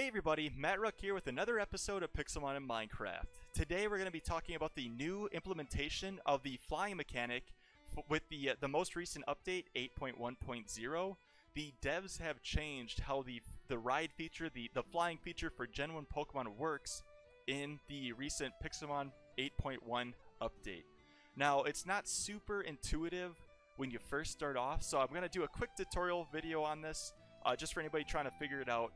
Hey everybody, Matt Ruck here with another episode of Pokemon in Minecraft. Today we're going to be talking about the new implementation of the flying mechanic with the most recent update, 8.1.0. The devs have changed how the ride feature, the flying feature for Gen 1 Pokemon works in the recent Pokemon 8.1 update. Now, it's not super intuitive when you first start off, so I'm going to do a quick tutorial video on this, just for anybody trying to figure it out.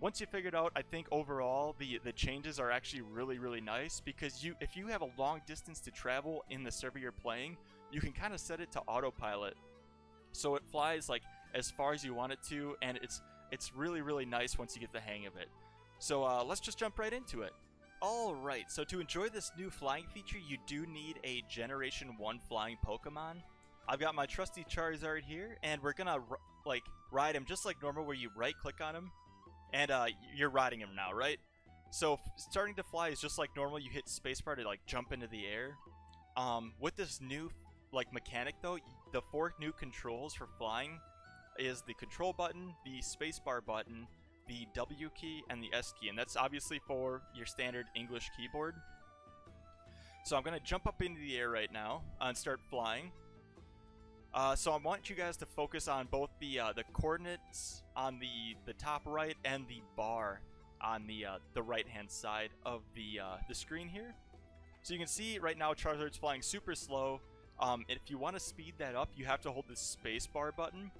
Once you figure it out, I think overall the changes are actually really nice, because if you have a long distance to travel in the server you're playing, you can kind of set it to autopilot, so it flies like as far as you want it to, and it's really nice once you get the hang of it. So let's just jump right into it. Alright, so to enjoy this new flying feature, you do need a Generation 1 flying Pokemon. I've got my trusty Charizard here, and we're gonna ride him just like normal, where you right click on him. And you're riding him now, right? So starting to fly is just like normal. You hit spacebar to like jump into the air. With this new mechanic though, the four new controls for flying is the control button, the spacebar button, the W key, and the S key. And that's obviously for your standard English keyboard. So I'm gonna jump up into the air right now and start flying. So I want you guys to focus on both the coordinates on the top right and the bar on the right-hand side of the screen here. So you can see right now Charizard's flying super slow. If you want to speed that up, you have to hold the spacebar button.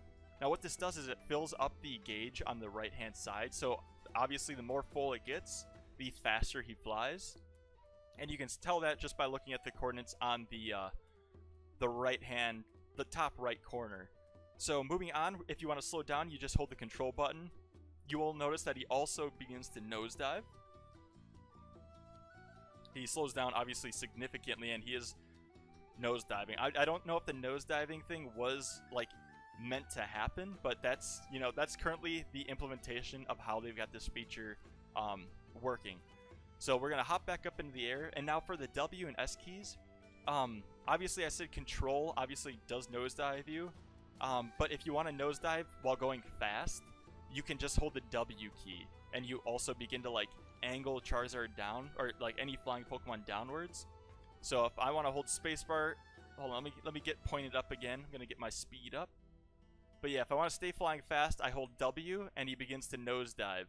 Now what this does is it fills up the gauge on the right-hand side. So obviously the more full it gets, the faster he flies. And you can tell that just by looking at the coordinates on the right-hand side, the top right corner. So moving on, if you want to slow down, you just hold the control button. You will notice that he also begins to nosedive. He slows down obviously significantly, and he is nosediving. I don't know if the nosediving thing was like meant to happen, but that's, you know, that's currently the implementation of how they've got this feature working. So we're gonna hop back up into the air, and now for the W and S keys. Obviously I said control obviously does nosedive you, but if you want to nosedive while going fast, you can just hold the W key, and you also begin to angle Charizard down, or any flying Pokemon downwards. So if I want to hold spacebar, hold on, let me get pointed up again. I'm gonna get my speed up. But yeah, if I want to stay flying fast, I hold W, and he begins to nosedive,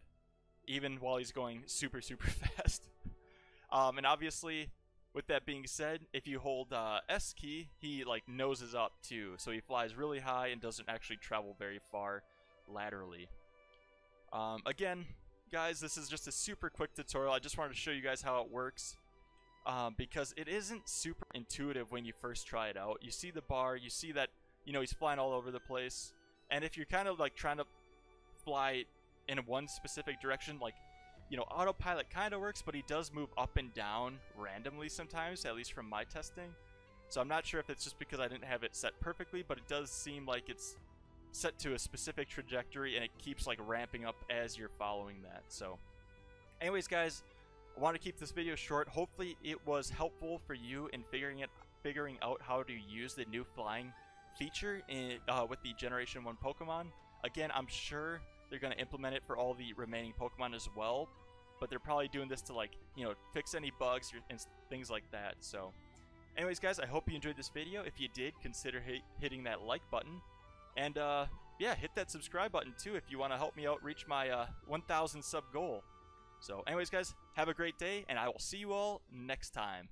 even while he's going super fast. And obviously, with that being said, if you hold S key, he noses up too, so he flies really high and doesn't actually travel very far laterally. Again, guys, this is just a super quick tutorial. I just wanted to show you guys how it works, because it isn't super intuitive when you first try it out. You see the bar, you see that he's flying all over the place, and if you're kind of trying to fly in one specific direction, autopilot kind of works, but he does move up and down randomly sometimes, at least from my testing. So I'm not sure if it's just because I didn't have it set perfectly, but it does seem like it's set to a specific trajectory, and it keeps ramping up as you're following that. So anyways, guys, I want to keep this video short. Hopefully it was helpful for you in figuring out how to use the new flying feature in, with the Generation 1 Pokemon. Again, I'm sure they're going to implement it for all the remaining Pokemon as well, but they're probably doing this to fix any bugs and things like that. So anyways, guys, I hope you enjoyed this video. If you did, consider hitting that like button, and yeah, hit that subscribe button too if you want to help me out reach my 1,000 sub goal. So anyways, guys, have a great day, and I will see you all next time.